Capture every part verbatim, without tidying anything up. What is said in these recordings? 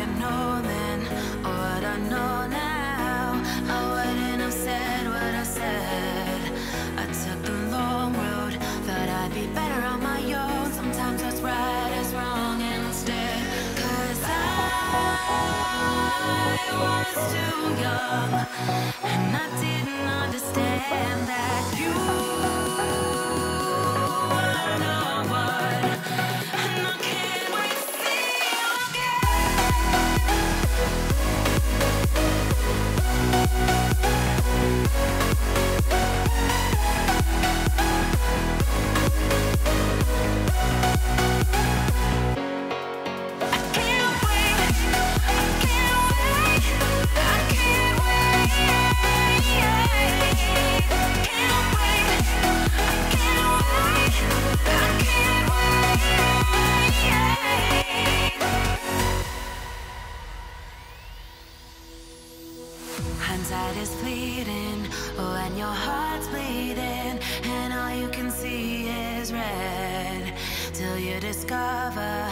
didn't know then what I know now. I wouldn't have said what I said. I took the long road, thought I'd be better on my own. Sometimes what's right is wrong instead. Cause I was too young, and I didn't understand that you were no one. And I can't is fleeting when your heart's bleeding and all you can see is red, till you discover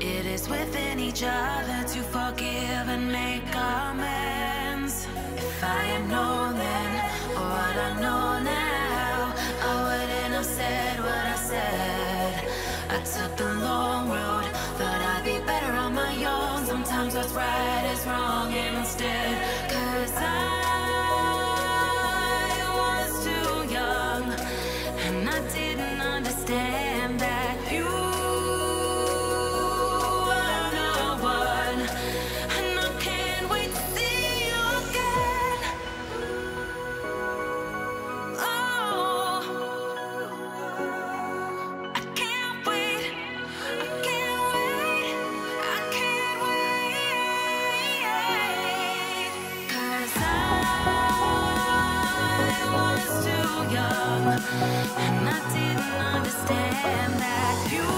it is within each other to forgive and make amends. If I had known then what I know now, I wouldn't have said what I said. I took the long road, thought I'd be better on my own. Sometimes what's right is wrong instead. Cause I damn that you are the one, and I can't wait to see you again. Oh, I can't wait, I can't wait, I can't wait. Cause I was too young, and I didn't understand that you are the one.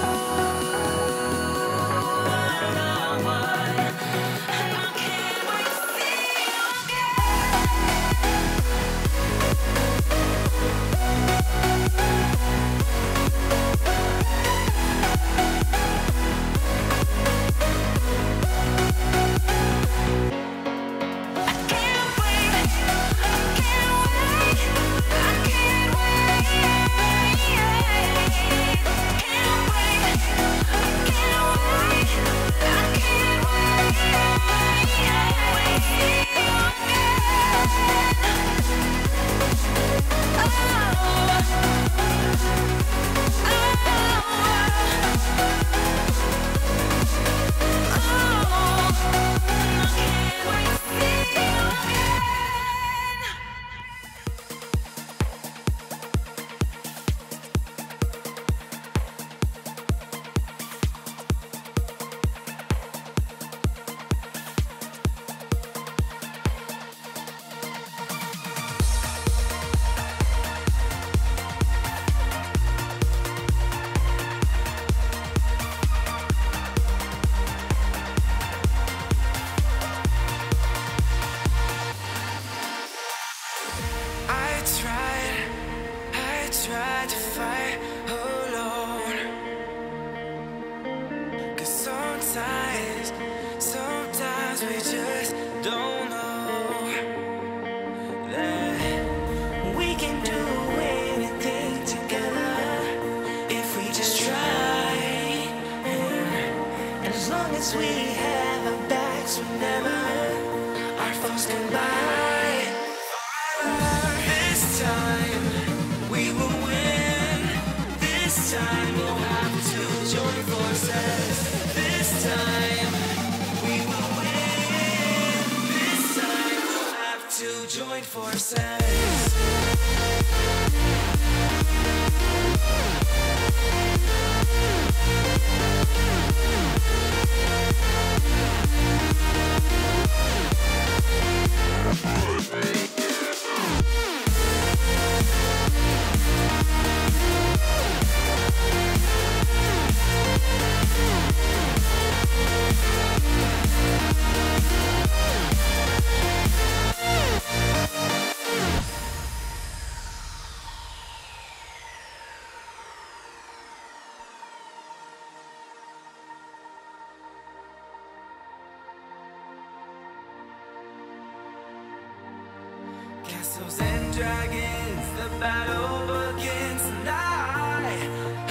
dragons, the battle begins, and I,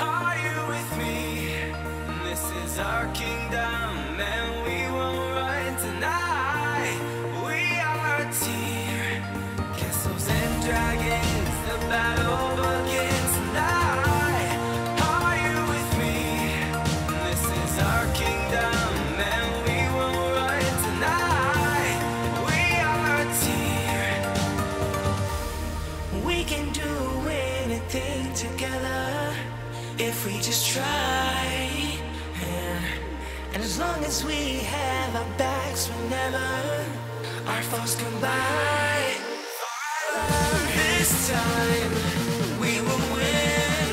are you with me? This is our kingdom, and we won't run tonight. We are a team, castles and dragons, the battle begins, and I, are you with me? This is our kingdom, and we won't run tonight. We are a team. We can do anything together if we just try. And as long as we have our backs, whenever our foes come by, this time we will win.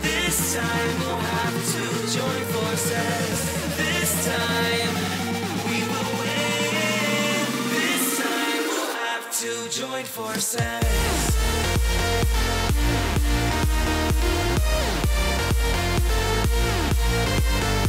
This time we'll have to join forces. This time we will win. This time we'll have to join forces. We'll be right back.